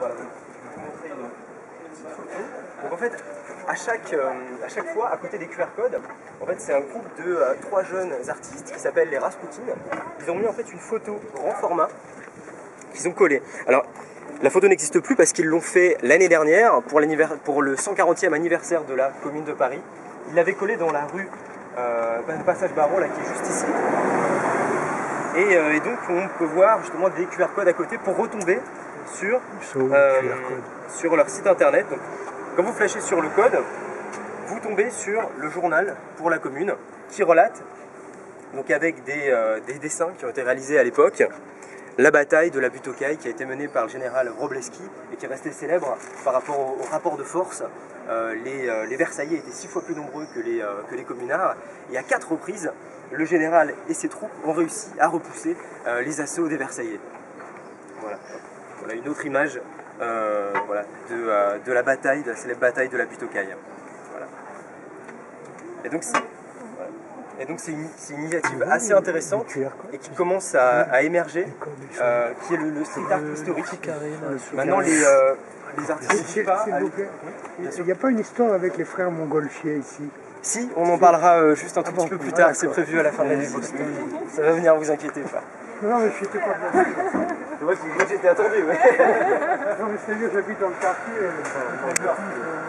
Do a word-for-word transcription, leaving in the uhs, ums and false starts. Voilà, donc, je vais vous montrer une, une petite photo. Donc en fait, à chaque, euh, à chaque fois, à côté des Q R codes, en fait, c'est un groupe de euh, trois jeunes artistes qui s'appellent les Raspoutines. Ils ont mis en fait une photo grand format qu'ils ont collée. Alors, la photo n'existe plus parce qu'ils l'ont fait l'année dernière pour, pour le cent quarantième anniversaire de la Commune de Paris. Ils l'avaient collée dans la rue euh, passage barreau, là, qui est juste ici. Et, euh, et donc, on peut voir justement des Q R codes à côté pour retomber sur, euh, sur leur site internet. Donc, quand vous flashez sur le code, vous tombez sur le journal pour la Commune qui relate, donc avec des, euh, des dessins qui ont été réalisés à l'époque, la bataille de la Butte-aux-Cailles qui a été menée par le général Robleski et qui est restée célèbre par rapport au, au rapport de force. Euh, les, euh, les Versaillais étaient six fois plus nombreux que les, euh, que les communards. Et à quatre reprises, le général et ses troupes ont réussi à repousser euh, les assauts des Versaillais. Voilà, voilà une autre image euh, voilà, de, euh, de la bataille, de la célèbre bataille de la Butte-aux-Cailles. Voilà. Et donc, Et donc c'est une, une initiative assez intéressante et qui commence à, à émerger, euh, qui est le, le street art historique. Maintenant les, euh, les artistes ne pas... Il n'y a pas une histoire avec les frères Montgolfier ici? Si, on en parlera juste un tout petit peu plus tard, c'est prévu à la fin de l'année. Ça va venir, vous inquiétez pas. Non, mais je n'étais pas là. Moi j'étais attendu, ouais. Non, mais c'est mieux, j'habite dans le quartier.